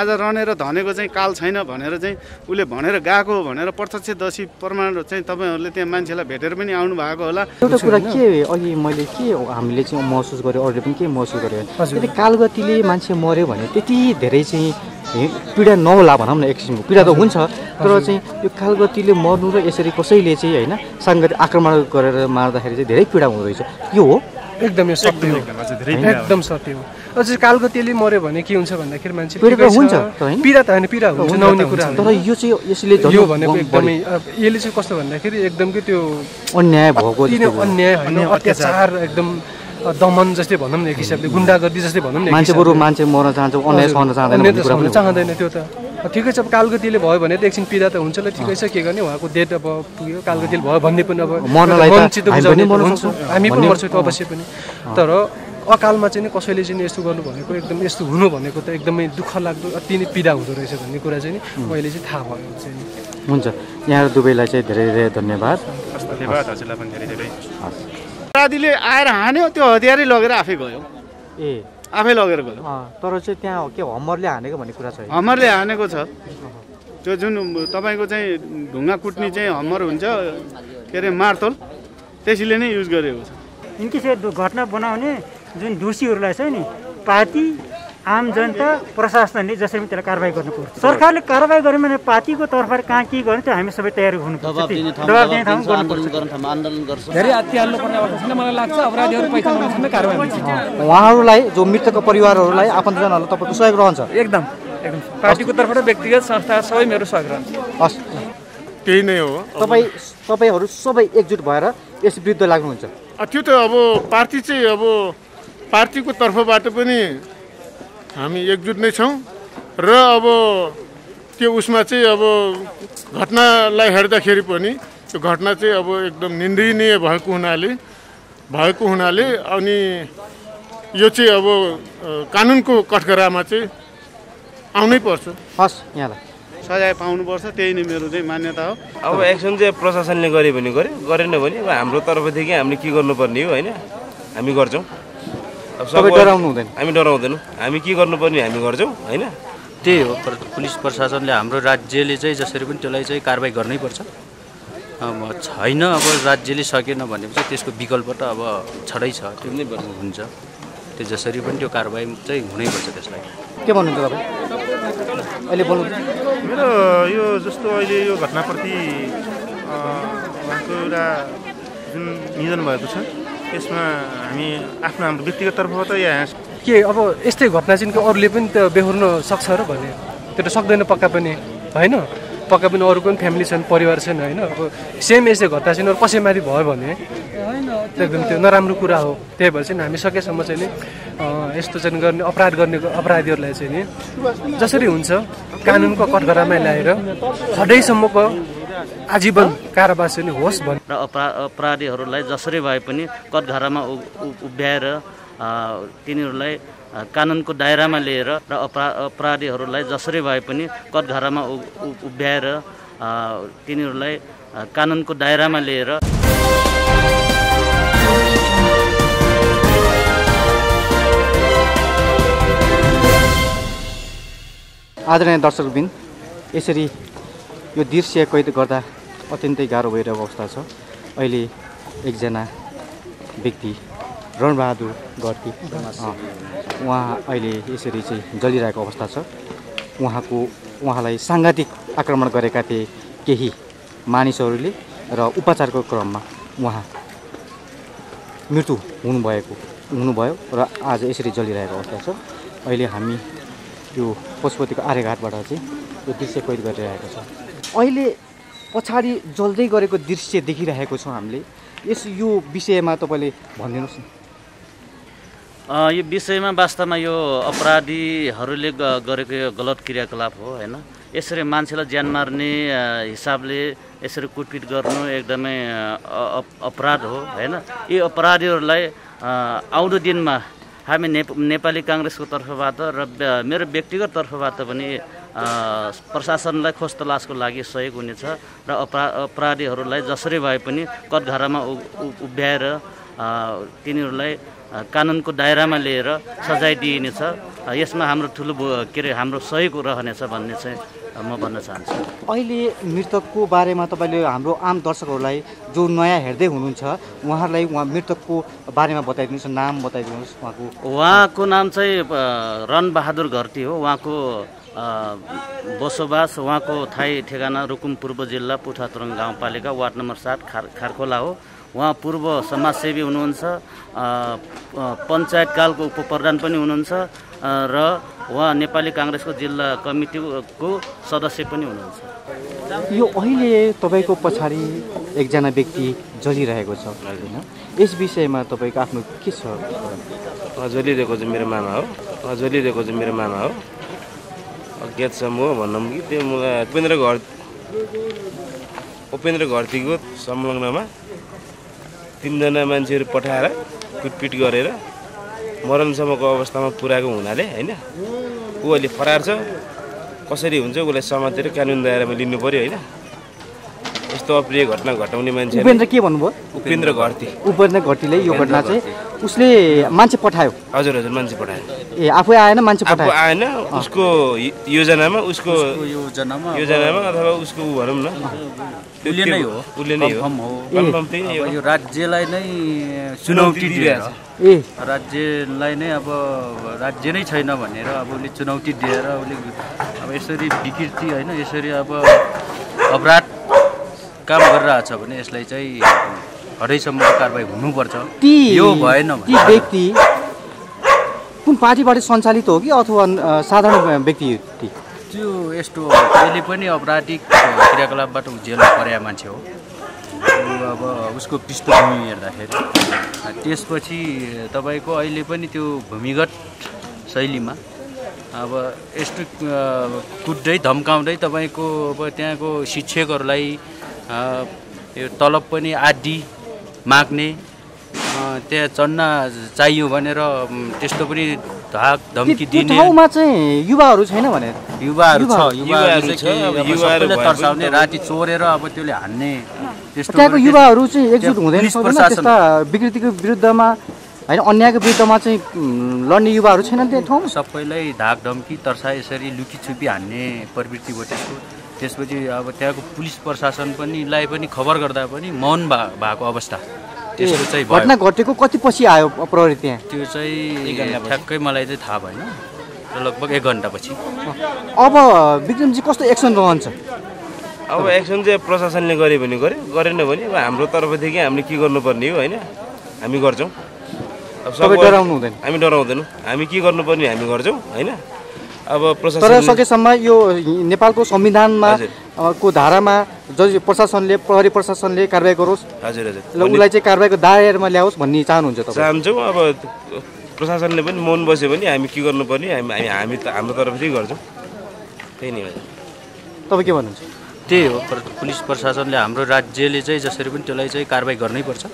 आज रनेर धनेको चाहिँ काल छैन भनेर चाहिँ उले भनेर गएको भनेर प्रत्यक्षदर्शी प्रमाण चाहिँ तपाईहरुले त्यहाँ मान्छेलाई भेटेर पनि आउनु भएको होला। एउटा कुरा के अघि मैले के हामीले चाहिँ महसुस गरे अरूले पनि के महसुस गरे भने कालगतिले मान्छे मर्यो भने त्यति धेरै चाहिँ पीडा नहोला भनौँ न, एक किसिमको पीडा त हुन्छ तर चाहिँ यो कालगतिले मर्नु र यसरी कसैले चाहिँ हैन सांगठिक आक्रमण गरेर मार्दाखेरि चाहिँ धेरै पीडा हुँदैछ। यो हो एकदम, यो सत्य हो, एकदम सत्य हो। अझै कालगतिले मर्यो भने के हुन्छ भन्दाखेरि मान्छे पीडा हुन्छ पीडा त हैन, पीडा हुन्छ नहुने कुरा हो। तर यो चाहिँ यसले यो भनेको एकदमै यसले चाहिँ कस्तो भन्दाखेरि एकदमकै त्यो अन्याय भएको जस्तो अन्याय हैन, अत्याचार एकदम दमन जस्तै भनौँ न, एक हिसाबले गुण्डागर्दी जस्तै भनौँ न। मान्छे बरु मान्छे मर्न चाहन्छ अन्याय सहन चाहदैन, त्यो त ठिकै छ। कालगतिले भयो भने त एकछिन पीडा त हुन्छ ल, ठिकै छ, के गर्ने, उहाँको डेट अब पुग्यो, कालगतिले भयो भन्ने पनि अब वञ्चित हुन्छ, हामी पनि मर्छौँ अवश्य पनि। तर अकालमा चाहिँ कसैले चाहिँ यस्तो गर्नु भनेको एकदम यस्तो हुनु भनेको त एकदमै दुःख लाग्दो अति नै पीडा हुँदो रहेछ भन्ने कुरा चाहिँ मैले चाहिँ थाहा भयो चाहिँ। हुन्छ, यहाँ दुबईलाई चाहिँ धेरै धेरै धन्यवाद। धन्यवाद हजुरलाई पनि धेरै धेरै। अपराधीले आएर हान्यो, त्यो हतियारै लगेर आफै गयो, आफै लगेर गयो। तर चाहिँ त्यहाँ के हमरले हानेको भन्ने कुरा छ, हमरले हानेको छ। त्यो जुन तपाईँको चाहिँ ढुङ्गा कुट्ने चाहिँ हमर हुन्छ के अरे मार्तोल, त्यसैले नै युज गरेको छ। यिनकी घटना बनाउने जुन दोषीहरूलाई छ नि पार्टी, आम जनता, प्रशासनले जसरी पनि त्यसलाई कारवाही गर्नुपर्छ। सरकारले कारवाही गर्यो भने पार्टीको तर्फबाट कहाँ के गर्यो त्यो हामी सबै तयार हुनुपर्छ, दबाब दिने ठाउँ गर्नुपर्छ, आन्दोलन गर्छ। धेरै अत्याचारले पर्ने अवस्था छैन मलाई लाग्छ, अपराधीहरु पहिचान हुन कारवाही हुन्छ। उहाँहरूलाई जो मृतकको परिवारहरूलाई आफन्तजनहरूलाई तपाईको सहयोग रहन्छ, एकदम एकदम पार्टीको तर्फबाट व्यक्तिगत संस्था सबै मेरो सहयोग रहन्छ। हस्, त्यही नै हो। तपाईहरु सबै एकजुट भएर यस विरुद्ध लाग्नुहुन्छ। त्यो त अब पार्टी चाहिँ अब पार्टीको तर्फबाट पनि हामी एकजुट नै छौँ र अब त्यो उसमा चाहिँ अब घटनालाई हेर्दाखेरि पनि त्यो घटना चाहिँ अब एकदम निन्दनीय भएको हुनाले अनि यो चाहिँ अब कानुनको कठघरामा चाहिँ आउनै पर्छ। हस्, यहाँलाई सजाय पाउनुपर्छ, त्यही नै मेरो चाहिँ मान्यता हो। अब एक्सन चाहिँ प्रशासनले गर्यो भने गर्यो, गरेन भने अब हाम्रो तर्फदेखि हामीले के गर्नुपर्ने हो होइन, हामी गर्छौँ। हामी डराउँदैनौँ, हामी के गर्नुपर्ने हामी गर्छौँ होइन, त्यही हो। पुलिस प्रशासनले हाम्रो राज्यले चाहिँ जसरी पनि त्यसलाई चाहिँ कारवाही गर्नैपर्छ। छैन अब राज्यले सकेन भनेपछि त्यसको विकल्प त अब छँदै छ, त्यो नै हुन्छ। त्यो जसरी पनि त्यो कारवाही चाहिँ हुनैपर्छ। त्यसलाई के भन्नुहुन्छ तपाईँ अहिले बोल्नु? मेरो यो जस्तो अहिले यो घटनाप्रति उहाँको एउटा जुन निधन भएको छ यसमा हामी आफ्नो हाम्रो व्यक्तिगत तर्फबाट यहाँ के अब यस्तै घटना चाहिँ अरूले पनि त बेहोर्न सक्छ र भने त्यो त सक्दैन पक्का पनि होइन, पक्का पनि अरूको पनि फ्यामिली छन्, परिवार छन् होइन। अब सेम यस्तै घटना चाहिँ अरू कसैमाथि भयो भने होइन एकदम त्यो नराम्रो कुरा हो। त्यही भएर चाहिँ हामी सकेसम्म चाहिँ नि यस्तो चाहिँ गर्ने अपराधीहरूलाई चाहिँ नि जसरी हुन्छ कानुनको कठघरामा ल्याएर सधैँसम्मको आजीवन कारावास नै होस् भनेर अपराधीहरूलाई जसरी भए पनि कठघरामा उभ्याएर तिनीहरूलाई कानुनको दायरामा ल्याएर र अपराधीहरूलाई जसरी भए पनि कठघरामा उभ्याएर तिनीहरूलाई कानुनको दायरामा ल्याएर। आदरणीय दर्शकबिन, यसरी यो दृश्य कैद गर्दा अत्यन्तै गाह्रो भइरहेको अवस्था छ। अहिले एकजना व्यक्ति रणबहादुर घरती, उहाँ अहिले यसरी चाहिँ जलिरहेको अवस्था छ। उहाँलाई साङ्घातिक आक्रमण गरेका थिए केही मानिसहरूले र उपचारको क्रममा उहाँ मृत्यु हुनुभयो र आज यसरी जलिरहेको अवस्था छ। अहिले हामी यो पशुपतिको आर्यघाटबाट चाहिँ यो दृश्य कैद गरिरहेको छ। अहिले पछाडि जल्दै गरेको दृश्य देखिरहेको छौँ हामीले, यो विषयमा तपाईँले भनिदिनुहोस् न। यो विषयमा वास्तवमा यो अपराधीहरूले गरेको यो गलत क्रियाकलाप हो होइन। यसरी मान्छेलाई ज्यान मार्ने हिसाबले यसरी कुटपिट गर्नु एकदमै अपराध हो होइन। यी अपराधीहरूलाई आउँदो दिनमा हामी नेपाली काङ्ग्रेसको तर्फबाट र मेरो व्यक्तिगत तर्फबाट पनि प्रशासनलाई खोज तलासको लागि सहयोग हुनेछ र अपराधीहरूलाई जसरी भए पनि कठघरामा उभ्याएर तिनीहरूलाई कानुनको दायरामा लिएर सजाय दिइनेछ। यसमा हाम्रो ठुलो के रे हाम्रो सहयोग रहनेछ भन्ने चाहिँ म भन्न चाहन्छु। अहिले मृतकको बारेमा तपाईले हाम्रो आम दर्शकहरूलाई जो नयाँ हेर्दै हुनुहुन्छ उहाँहरूलाई उहाँ मृतकको बारेमा बताइदिनुस्, नाम बताइदिनुस्। उहाँको नाम चाहिँ रणबहादुर घरती हो। उहाँको बसोबास उहाँको थाई ठेगाना रुकुम पूर्व जिल्ला पुठातोरङ गाउँपालिका वार्ड नम्बर 7 खारखोला हो। उहाँ पूर्व समाजसेवी हुनुहुन्छ, पञ्चायतकालको उपप्रधान पनि हुनुहुन्छ र उहाँ नेपाली कांग्रेसको जिल्ला कमिटीको सदस्य पनि हुनुहुन्छ। यो अहिले तपाईको पछाडी एकजना व्यक्ति जलिरहेको छ हैन, यस विषयमा तपाईको आफ्नो के छ? जलिरहेको चाहिँ मेरो मामा हो, अज्ञात समूह भन्नम कि त्यो मलाई उपेन्द्र घरतीको संलग्नमा तीनजना मान्छेहरु पठाएर कुटपिट गरेर मरणसम्मको अवस्थामा पुर्याएको हुनाले हैन उ अहिले फरार छ। कसरी हुन्छ उलाई समातेर कानुन दायरामा लिनु पर्यो हैन। यस्तो अप्रिय घटना घटाउने मान्छे उपेन्द्र के भन्नुभयो? उपेन्द्र घरती, घरतीले यो घटना चाहिँ उसले मान्छे पठायो। हजुर हजुर मान्छे पठायो। ए आफै आएन, मान्छे पठायो। आफै आएन, उसको योजनामा योजनामा अथवा उसको उ भरम न उले नै हो, कन्फर्म हो। यो राज्यलाई नै चुनौती दिएर अब राज्य नै छैन भनेर अब उसले चुनौती दिएर उसले अब यसरी विकृति हैन, यसरी अब अपराध काम गरिरहेछ भने यसलाई चाहिँ हदैसम्म कारबाही हुनुपर्छ। यो भएन भने व्यक्ति कुन पार्टीबाट सञ्चालित हो कि अथवा साधारण व्यक्ति त्यो यस्तो अहिले पनि आपराधिक क्रियाकलापबाट जेलमा परेको मान्छे हो। अब उसको पृष्ठभूमि हेर्दाखेरि त्यसपछि तपाईको अहिले पनि त्यो भूमिगत शैलीमा अब यस्तो कुट्दै धम्काउँदै तपाईको अब त्यहाँको शिक्षकहरूलाई यो तलब पनि आदि माग्ने, त्यहाँ चन्ना चाहियो भनेर त्यस्तो पनि धाक धम्की दिने। ठाउँमा चाहिँ युवाहरू छैन भने युवाहरू छ, युवाहरू तर्साउने, राति चोरेर अब त्यसले हान्ने त्यस्तो त्यहाँको युवाहरू चाहिँ एकजुट हुँदैन। त्यस्ता विकृतिको विरुद्धमा हैन अन्यायको विरुद्धमा चाहिँ लड्ने युवाहरू छैन त्यो ठाउँमा। सबैलाई धाक धम्की तर्साए यसरी लुकीछुपी हान्ने प्रवृत्ति हो त्यसको। त्यसपछि अब त्यहाँको पुलिस प्रशासन पनि खबर गर्दा पनि मौन भएको अवस्था त्यसको चाहिँ घटना घटेको कति पछि आयो प्रहरी त्यहाँ? त्यो चाहिँ ठ्याक्कै मलाई चाहिँ थाहा भएन, लगभग 1 घण्टा पछि। अब विक्रमजी कस्तो एक्सन रहन्छ? अब एक्सन चाहिँ प्रशासनले गर्यो भने गर्यो, गरेन भने अब हाम्रो तर्फदेखि हामीले के गर्नुपर्ने हो हैन, हामी गर्छौँ। अब सबै डराउनु हुँदैन, हामी डराउँदैनौँ, हामी के गर्नुपर्ने हामी गर्छौँ हैन। अब प्रशासन तर सकेसम्म यो नेपालको संविधानमा को धारामा जज प्रशासनले प्रहरी प्रशासनले कारबाही गरोस्। हजुर हजुर ल उलाई चाहिँ कारबाहीको दायरामा ल्याओस् भन्ने चाहनुहुन्छ तपाईँ? चाहन्छौँ। अब प्रशासनले पनि मौन बस्यो भने हामी के गर्नुपर्ने हामी हामी हाम्रो तर्फदेखि गर्छौँ, त्यही नै हो। तपाईँ के भन्नुहुन्छ? त्यही हो, पुलिस प्रशासनले हाम्रो राज्यले चाहिँ जसरी पनि त्यसलाई चाहिँ कारबाही गर्नैपर्छ।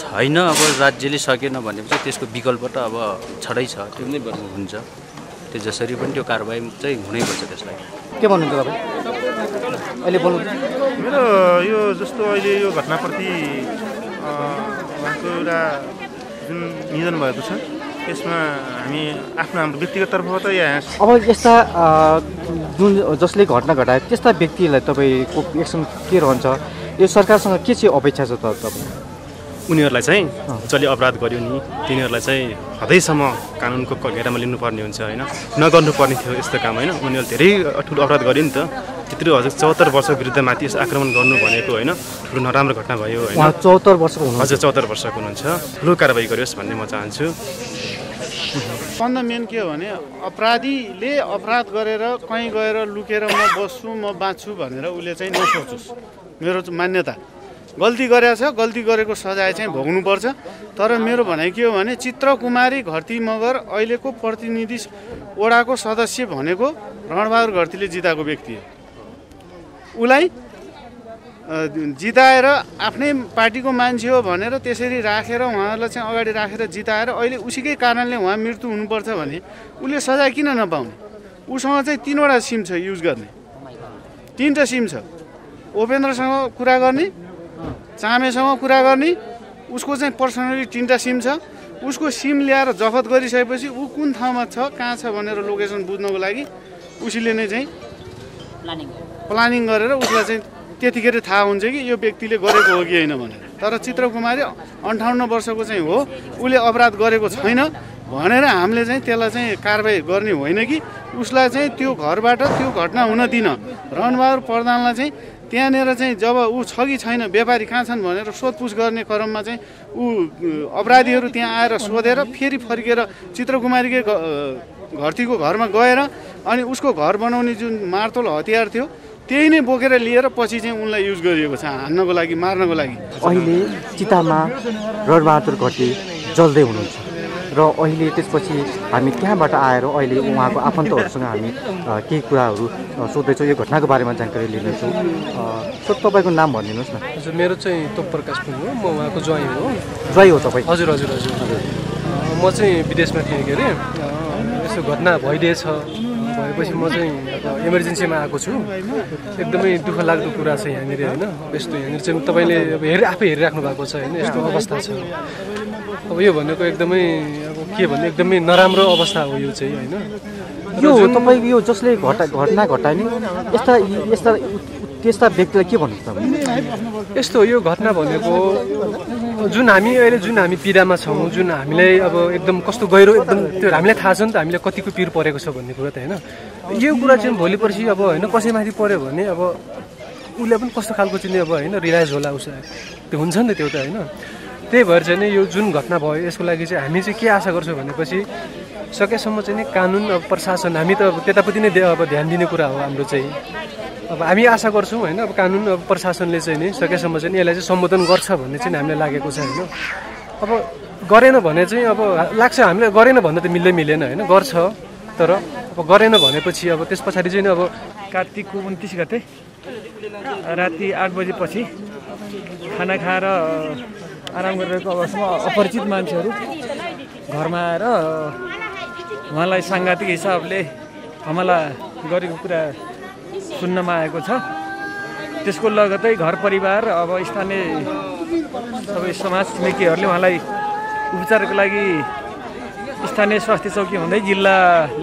छैन अब राज्यले सकेन भनेपछि त्यसको विकल्प त अब छँदै छ, त्यो नै हुन्छ। त्यो जसरी पनि त्यो कारबाही चाहिँ हुनैपर्छ त्यसलाई। के भन्नुहुन्छ तपाईँ अहिले? मेरो यो जस्तो अहिले यो घटनाप्रति उहाँको एउटा जुन निधन भएको छ त्यसमा हामी आफ्नो हाम्रो व्यक्तिगत तर्फबाट यहाँ। अब यस्ता जुन जसले घटना घटायो त्यस्ता व्यक्तिलाई तपाईँको एक्सन के रहन्छ? यो सरकारसँग के चाहिँ अपेक्षा छ तपाईँ? उनीहरूलाई चाहिँ जसले अपराध गर्यो नि तिनीहरूलाई चाहिँ हदैसम्म कानुनको घेरामा लिनुपर्ने हुन्छ होइन, नगर्नुपर्ने थियो यस्तो काम होइन। उनीहरूले धेरै ठुलो अपराध गर्यो नि त, त्यत्रो हजुर 74 वर्ष विरुद्धमाथि यस आक्रमण गर्नु भनेको होइन ठुलो नराम्रो घटना भयो होइन। 74 वर्षको हुनुहुन्छ? हजुर 74 वर्षको हुनुहुन्छ। ठुलो कारबाही गरियोस् भन्ने म चाहन्छु। भन्दा मेन के हो भने अपराधीले अपराध गरेर कहीँ गएर लुकेर म बस्छु म बाँच्छु भनेर उसले चाहिँ नसोचोस्, मेरो मान्यता। गल्ती गरेको छ, गल्ती गरेको सजाय चाहिँ भोग्नुपर्छ। तर मेरो भनाइ के हो भने चित्रकुमारी घरती मगर अहिलेको प्रतिनिधि वडाको सदस्य भनेको रणबहादुर घरतीले जिताएको व्यक्ति हो। उसलाई जिताएर आफ्नै पार्टीको मान्छे हो भनेर त्यसरी राखेर उहाँहरूलाई चाहिँ अगाडि राखेर जिताएर अहिले उसैकै कारणले उहाँ मृत्यु हुनुपर्छ भने उसले सजाय किन नपाउने? उसँग चाहिँ 3वटा सिम छ युज गर्ने, 3टा सिम छ। उपेन्द्रसँग कुरा गर्ने, चामेसँग कुरा गर्ने, उसको पर्सनली तीनटा सिम छ। उसको सिम ल्याएर जफत गरिसकेपछि ऊ कुन ठाउँमा छ कहाँ छ भनेर लोकेसन बुझ्नको लागि उसले नै चाहिँ प्लानिङ गरेर उसलाई चाहिँ त्यतिखेर थाहा हुन्छ कि यो व्यक्तिले गरेको हो कि होइन भनेर। तर चित्रकुमारी 58 वर्षको चाहिँ हो, उसले अपराध गरेको छैन भनेर हामीले चाहिँ त्यसलाई चाहिँ कारबाही गर्ने होइन कि उसलाई चाहिँ त्यो घरबाट त्यो घटना हुन दिन। रणबहादुर प्रधानलाई चाहिँ त्यहाँनिर चाहिँ जब ऊ छ कि छैन, व्यापारी कहाँ छन् भनेर सोधपुछ गर्ने क्रममा चाहिँ ऊ अपराधीहरू त्यहाँ आएर सोधेर फेरि फर्केर चित्रकुमारीकै घरतीको घरमा गएर अनि उसको घर बनाउने जुन मार्तोल हतियार थियो त्यही नै बोकेर लिएर पछि चाहिँ उनलाई युज गरिएको छ हान्नको लागि, मार्नको लागि। अहिले चितामा रणबहादुर घटी जल्दै हुनुहुन्छ र अहिले त्यसपछि हामी त्यहाँबाट आएर अहिले उहाँको आफन्तहरूसँग हामी केही कुराहरू सोध्दैछौँ, यो घटनाको बारेमा जानकारी लिनेछौँ। सर तपाईँको नाम भनिदिनुहोस् न। हजुर, मेरो चाहिँ तोप प्रकाश पुङ हो, म उहाँको ज्वाइँ हो। ज्वाइँ हो तपाईँ? हजुर हजुर हजुर। म चाहिँ विदेशमा थिएँ, के अरे यस्तो घटना भइदिएछ भएपछि म चाहिँ इमर्जेन्सीमा आएको छु। एकदमै दुःख लाग्दो कुरा छ यहाँनिर होइन, यस्तो यहाँनिर चाहिँ तपाईँले अब आफै हेरिराख्नु भएको छ होइन, यस्तो अवस्था छ। अब यो भनेको एकदमै अब के भन्ने एकदमै नराम्रो अवस्था हो यो चाहिँ होइन। यो तपाईँ यो जसले घटना घटाउने यस्ता यस्ता त्यस्ता व्यक्तिलाई के भन्नु तपाईँ? यस्तो यो घटना भनेको जुन हामी अहिले जुन हामी पीडामा छौँ, जुन हामीलाई अब एकदम कस्तो गहिरो एकदम त्यो हामीलाई थाहा छ नि त, हामीलाई कतिको पिर परेको छ भन्ने कुरा त होइन। यो कुरा चाहिँ भोलि पर्सि अब होइन कसैमाथि पऱ्यो भने अब उसलाई पनि कस्तो खालको चाहिँ अब होइन रियलाइज होला उसलाई, त्यो हुन्छ नि त त्यो त होइन। त्यही भएर चाहिँ यो जुन घटना भयो यसको लागि चाहिँ हामी चाहिँ के आशा गर्छौँ भनेपछि सकेसम्म चाहिँ नि कानुन अब प्रशासन हामी त अब त्यतापट्टि नै अब ध्यान दिने कुरा हो हाम्रो चाहिँ। अब हामी आशा गर्छौँ होइन अब कानुन अब प्रशासनले चाहिँ नि सकेसम्म चाहिँ यसलाई चाहिँ सम्बोधन गर्छ भन्ने चाहिँ हामीलाई लागेको छ होइन। अब गरेन भने चाहिँ अब लाग्छ हामीलाई, गरेन भन्दा त मिलेन होइन, गर्छ। तर अब गरेन भनेपछि अब त्यस पछाडि चाहिँ अब कार्तिकको 29 गते राति 8 बजेपछि खाना खाएर आराम गरिरहेको अवस्थामा अपरिचित मान्छेहरू घरमा आएर उहाँलाई साङ्घातिक हिसाबले हमला गरेको कुरा सुन्नमा आएको छ। त्यसको लगतै घर परिवार अब स्थानीय सबै समाज छिमेकीहरूले उहाँलाई उपचारको लागि स्थानीय स्वास्थ्य चौकी हुँदै जिल्ला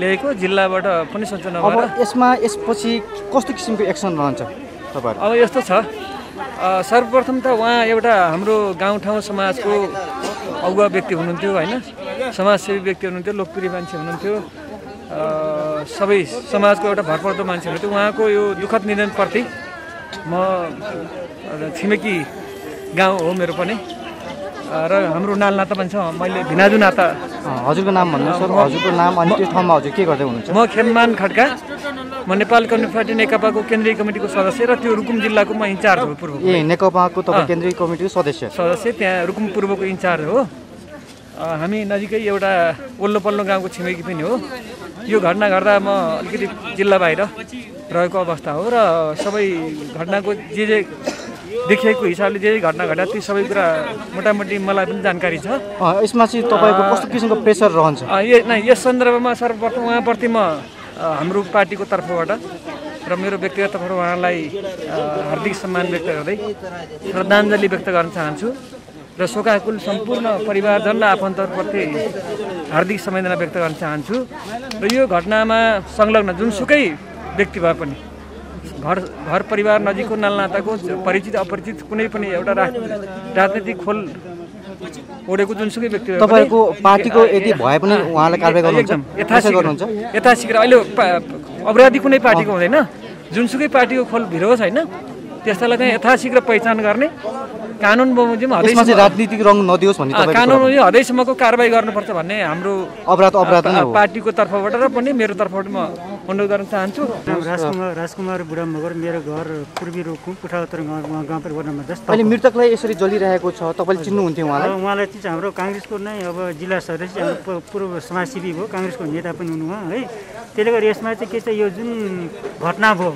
ल्याएको, जिल्लाबाट पनि सञ्चालन नभएर। यसमा यसपछि कस्तो किसिमको एक्सन रहन्छ तपाईँहरू? अब यस्तो छ, सर्वप्रथम त उहाँ एउटा हाम्रो गाउँठाउँ समाजको अगुवा व्यक्ति हुनुहुन्थ्यो होइन, समाजसेवी व्यक्ति हुनुहुन्थ्यो, लोकप्रिय मान्छे हुनुहुन्थ्यो, सबै समाजको एउटा भरपर्दो मान्छे हुनुहुन्थ्यो। उहाँको यो दुःखद निधनप्रति म छिमेकी गाउँ हो मेरो पनि र हाम्रो नालनाता पनि छ, मैले भिनाजु नाता। हजुरको नाम भन्नु सर, हजुरको नाम अनि त्यो ठाउँमा हजुर के गर्दै हुनुहुन्छ? म खेममान खड्का, म नेपाल कम्युनिस्ट पार्टी नेकपाको केन्द्रीय कमिटीको सदस्य र त्यो रुकुम जिल्लाको म इन्चार्ज हो पूर्व। ए नेकपाको तपाईँ केन्द्रीय कमिटीको सदस्य, त्यहाँ रुकुम पूर्वको इन्चार्ज हो। हामी नजिकै एउटा ओल्लो पल्लो गाउँको छिमेकी पनि हो। यो घटना घट्दा म अलिकति जिल्ला बाहिर रहेको अवस्था हो र सबै घटनाको जे जे देखिएको हिसाबले जे घटना घट्दा ती सबै कुरा मोटामोटी मलाई पनि जानकारी छ। यसमा चाहिँ तपाईँको कस्तो किसिमको प्रेसर रहन्छ? यस सन्दर्भमा सर्वप्रथम उहाँप्रति म हाम्रो पार्टीको तर्फबाट र मेरो व्यक्तिगत तर्फबाट उहाँलाई हार्दिक सम्मान व्यक्त गर्दै श्रद्धाञ्जली व्यक्त गर्न चाहन्छु र शोकाकुल सम्पूर्ण परिवारजन र आफन्तहरूप्रति हार्दिक सम्वेदना व्यक्त गर्न चाहन्छु। र यो घटनामा संलग्न जुनसुकै व्यक्ति भए पनि घर परिवार नजिकको नालनाताको परिचित अपरिचित कुनै पनि एउटा राजनीतिक खोल ओढेको जुनसुकै व्यक्ति तपाईँको पार्टीको यदि भए पनि उहाँलाई कारबाही गर्नुहुन्छ? यथाशीघ्र। अहिले अपराधी कुनै पार्टीको हुँदैन, जुनसुकै पार्टीको खोल भिरोस् होइन, त्यस्तालाई चाहिँ यथाशीघ्र पहिचान गर्ने, कानुन बमोजिम राजनीतिक रङ नदियोस् भन्ने, कानुन हदैसम्मको कारबाही गर्नुपर्छ भन्ने हाम्रो अपराध पार्टीको तर्फबाट र पनि मेरो तर्फबाट म अनुरोध गर्न चाहन्छु। राजकुमार बुढा मगर, मेरो घर पूर्वी रुकुम पुठाउतर गाउँ परिवार नम्बर 10। अहिले मृतकलाई यसरी जलिरहेको छ, तपाईँले चिन्नुहुन्थ्यो उहाँलाई? उहाँलाई चाहिँ हाम्रो काङ्ग्रेसको नै अब जिल्ला सदस्य, पूर्व समाजसेवी हो, काङ्ग्रेसको नेता पनि हुनुभयो है। त्यसले गर्दा यसमा चाहिँ के छ, यो जुन घटना भयो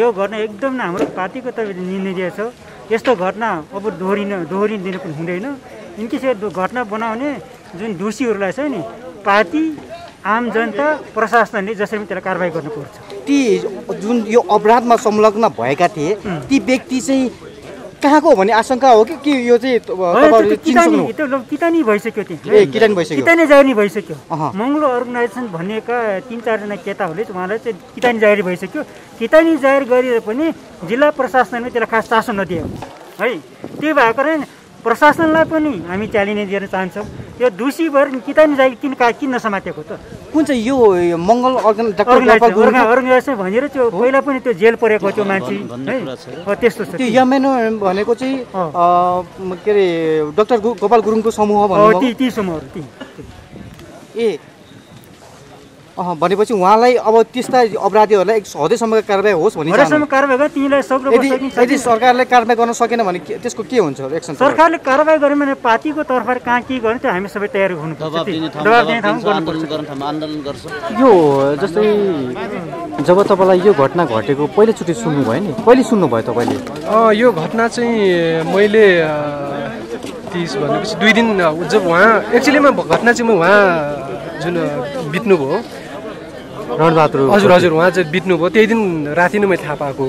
यो घटना एकदम हाम्रो पार्टीको तपाईँले निन्दित छ। यस्तो घटना अब दोहोरिदिनु पनि हुँदैन। इनकेस यो घटना बनाउने जुन दोषीहरूलाई छ नि पार्टी, आम जनता, प्रशासनले जसरी पनि त्यसलाई कारबाही गर्नुपर्छ। ती जुन यो अपराधमा संलग्न भएका थिए ती व्यक्ति चाहिँ कहाँ को भन्ने आशंका हो कि यो चाहिँ तपाईहरुले चिन्न सक्नु हो। त्यो किटानी भइसक्यो त्यही। ए किटानी भइसक्यो। किटानी जारी भइसक्यो। मंगलो अर्गनाइजेसन भनेका 3-4 जना केटाहरुले उहाँलाई चाहिँ किटानी जारी भइसक्यो। किटानी जारी गरेर पनि जिल्ला प्रशासनले त्यसलाई खास चासो नदियो है। त्यही भएको हैन प्रशासनलाई पनि हामी च्यालेन्ज गर्न चाहन्छौं। यो दोषी भर किटानी जारी किन नसमातेको त? कुन चाहिँ यो मंगल अर्गनाइजेसन भनेर त्यो पहिला पनि त्यो जेल परेको त्यो मान्छे है त्यस्तो छ। त्यो यमेन भनेको चाहिँ के रे डाक्टर गोपाल गुरुङको समूह भन्नु। ती समूहहरु ती ए भनेपछि उहाँलाई अब त्यस्ता अपराधीहरूलाई एक हदसम्मको कारबाही होस् भन्ने चाहन्छ। हदसम्म कारबाही गर्दा तिनीलाई सक्रो गर्न सकिन्छ। यदि सरकारले कारबाही गर्न सकेन भने त्यसको के हुन्छ एक्सन? सरकारले कारबाही गर्यो भने पार्टीको तर्फबाट कहाँ के गर्नु त्यो हामी सबै तयार हुनुपर्छ। दबाब दिने ठाउँमा आन्दोलन गर्न ठाउँमा आन्दोलन गर्छ। यो जस्तै जब तपाईलाई यो घटना घटेको पहिलोचोटि सुन्नु भयो नि, कहिले सुन्नु भयो तपाईले? यो घटना चाहिँ मैले 30 भनेपछि 2 दिन जब उहाँ एक्चुअलीमा घटना चाहिँ म उहाँ जुन बित्नुभयो रणबहादुर हजुर हजुर उहाँ चाहिँ बित्नुभयो त्यही दिन राति नै मैले थाहा पाएको।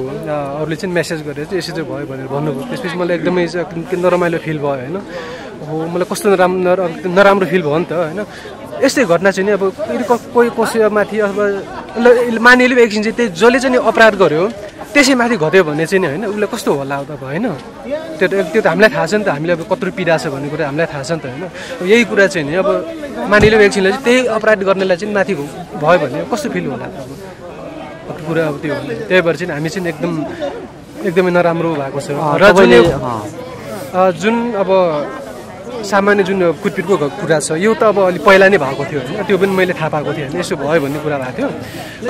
अरूले चाहिँ मेसेज गरेर चाहिँ यसो चाहिँ भयो भनेर भन्नुभयो। त्यसपछि मलाई एकदमै नरमाइलो फिल भयो होइन। अब मलाई कस्तो नराम्रो फिल भयो नि त होइन। यस्तै घटना चाहिँ नि अब कोही कसैमाथि अथवा मानिले एकछिन चाहिँ त्यही जसले चाहिँ अपराध गर्यो त्यसैमाथि घट्यो भन्ने चाहिँ नि होइन उसलाई कस्तो होला अब होइन। त्यो त हामीलाई थाहा छ नि त, हामीले अब कत्रो पीडा छ भन्ने कुरा हामीलाई थाहा छ नि त होइन। यही कुरा चाहिँ नि अब मानिलो व्यक्तिलाई चाहिँ त्यही अपराध गर्नेलाई चाहिँ माथि भयो भने कस्तो फिल होला त अब कुरा अब त्यो हो। त्यही भएर चाहिँ हामी चाहिँ एकदमै नराम्रो भएको छ। र जुन अब सामान्य जुन कुटपिटको कुरा छ यो त अब अलि पहिला नै भएको थियो होइन। त्यो पनि मैले थाहा पाएको थिएँ होइन। यसो भयो भन्ने कुरा भएको थियो।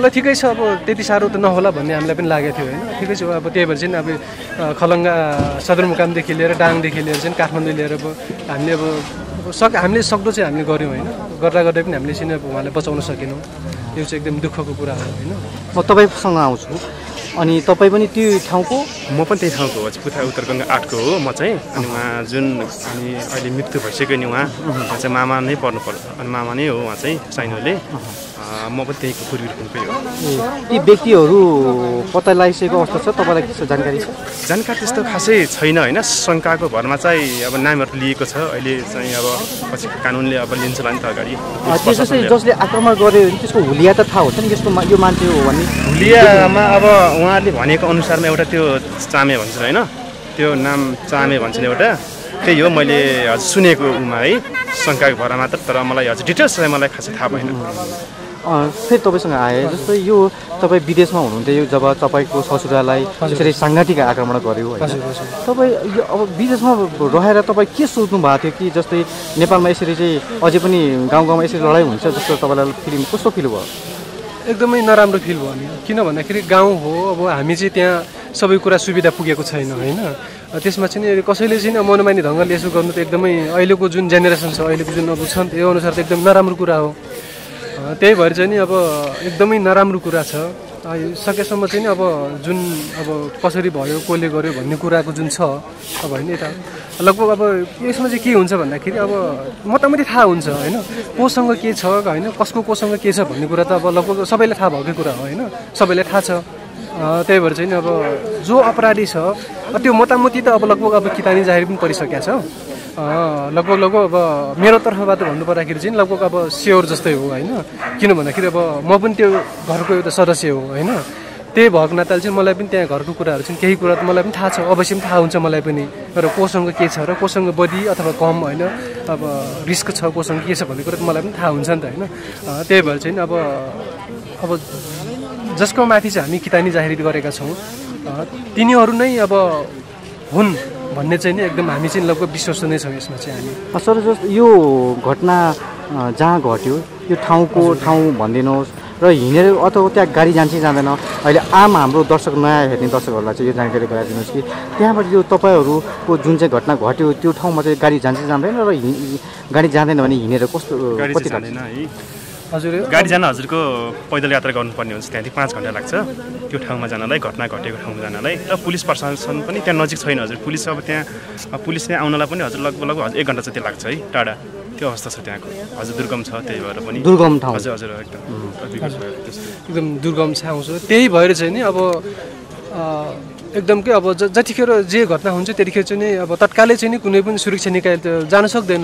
ल ठिकै छ अब त्यति साह्रो त नहोला भन्ने हामीलाई पनि लागेको थियो होइन। ठिकै छ अब त्यही भएर चाहिँ अब खलङ्गा सदरमुकामदेखि लिएर डाङदेखि लिएर चाहिँ काठमाडौँ लिएर अब हामीले हामीले सक्दो चाहिँ हामीले गऱ्यौँ होइन। गर्दा गर्दै पनि हामीले चाहिँ अब उहाँलाई बचाउन सकेनौँ। यो चाहिँ एकदम दुःखको कुरा हो होइन। म तपाईँसँग आउँछु अनि तपाईँ पनि त्यो ठाउँको? म पनि त्यही ठाउँको हो, पुथा उत्तरगङ्गा 8 को हो म चाहिँ। अनि उहाँ जुन अनि अहिले मृत्यु भइसक्यो नि उहाँ चाहिँ मामा नै पर्नु पर्छ अनि मामा नै हो उहाँ चाहिँ साइनोले। म पनि त्यहीको पूर्वीकै हो। ती व्यक्तिहरू पत्ता लगाइसकेको अवस्था छ तपाईँलाई के जानकारी छ? जानकारी त्यस्तो खासै छैन होइन। शङ्काको भरमा चाहिँ अब नामहरू लिएको छ अहिले चाहिँ। अब पछि कानुनले अब लिन्छ होला नि त अगाडि। जसले आक्रमण गर्यो त्यसको हुलिया त थाहा हुन्छ नि यस्तो यो मान्छे हो भन्ने? हुलियामा अब उहाँहरूले भनेको अनुसारमा एउटा त्यो चामे भन्छन् होइन, त्यो नाम चामे भन्छन् एउटा, त्यही हो मैले हजुर सुनेको उमा है शङ्काको भरमा मात्र। तर मलाई हजुर डिटेल्स मलाई खासै थाहा भएन। फेरि तपाईँसँग आए जस्तै यो तपाईँ विदेशमा हुनुहुन्थ्यो जब तपाईँको ससुरालाई त्यसरी साङ्घातिक आक्रमण गर्यो होइन। तपाईँ यो अब विदेशमा रहेर तपाईँ के सोच्नु भएको थियो कि जस्तै नेपालमा यसरी चाहिँ अझै पनि गाउँ गाउँमा यसरी लडाइँ हुन्छ जस्तो तपाईँलाई फिलिङ कस्तो फिल भयो? एकदमै नराम्रो फिल भयो नि। किन भन्दाखेरि गाउँ हो, अब हामी चाहिँ त्यहाँ सबै कुरा सुविधा पुगेको छैन होइन। त्यसमा चाहिँ कसैले चाहिँ मनमानी ढङ्गले यसो गर्नु त एकदमै अहिलेको जुन जेनेरेसन छ अहिलेको जुन अब छन् त्यो अनुसार त एकदम नराम्रो कुरा हो। त्यही भएर चाहिँ नि अब एकदमै नराम्रो कुरा छ। सकेसम्म चाहिँ नि अब जुन अब कसरी भयो कसले गर्यो भन्ने कुराको जुन छ अब होइन यता लगभग अब यसमा चाहिँ के हुन्छ भन्दाखेरि अब मोटामोटी थाहा हुन्छ होइन कोसँग के छ होइन, कसको कोसँग के छ भन्ने कुरा त अब लगभग सबैलाई थाहा भएकै कुरा हो होइन, सबैलाई थाहा छ। त्यही भएर चाहिँ अब जो अपराधी छ त्यो मोटामोटी त अब लगभग अब किटानी जारी पनि परिसकेको छ। लगभग अब मेरो तर्फबाट भन्नुपर्दाखेरि चाहिँ लगभग अब स्योर जस्तै हो होइन। किन भन्दाखेरि अब म पनि त्यो घरको एउटा सदस्य हो होइन। त्यही भएको नाताले चाहिँ मलाई पनि त्यहाँ घरको कुराहरू चाहिँ केही कुरा त मलाई पनि थाहा छ, अवश्य पनि थाहा हुन्छ मलाई पनि। तर कोसँग के छ र कोसँग बढी अथवा कम होइन, अब रिस्क छ कोसँग के छ भन्ने कुरा त मलाई पनि थाहा हुन्छ नि त होइन। त्यही भएर चाहिँ अब जसको माथि चाहिँ हामी किटानी जाहेर गरेका छौँ तिनीहरू नै अब हुन् भन्ने चाहिँ नि एकदम हामी चाहिँ लगभग विश्वास नै छौँ यसमा चाहिँ हामी। सर जस्तो यो घटना जहाँ घट्यो यो ठाउँको ठाउँ भनिदिनुहोस् र हिँडेर अथवा त्यहाँ गाडी जान्छ कि जाँदैन अहिले आम हाम्रो दर्शक नयाँ हेर्ने दर्शकहरूलाई चाहिँ यो जानकारी गराइदिनुहोस् कि त्यहाँबाट यो तपाईँहरूको जुन चाहिँ घटना घट्यो त्यो ठाउँमा चाहिँ गाडी जान्छ कि जाँदैन र गाडी जाँदैन भने हिँडेर कस्तो कति जाँदैन है? हजुर गाडी जान हजुरको पैदल यात्रा गर्नुपर्ने हुन्छ, त्यहाँदेखि 5 घन्टा लाग्छ त्यो ठाउँमा जानलाई, घटना घटेको ठाउँमा जानलाई। र पुलिस प्रशासन पनि त्यहाँ नजिक छैन हजुर। पुलिस अब त्यहाँ पुलिसले आउनलाई पनि हजुर लगभग 1 घन्टा जति लाग्छ है, टाढा त्यो अवस्था छ त्यहाँको। हजुर दुर्गम छ, त्यही भएर पनि दुर्गम ठाउँ हजुर हजुर एकदम दुर्गम छ। त्यही भएर चाहिँ नि अब एकदम के अब जतिखेर जे घटना हुन्छ त्यतिखेर चाहिँ अब तत्कालै चाहिँ कुनै पनि सुरक्षा निकाय जान सक्दैन।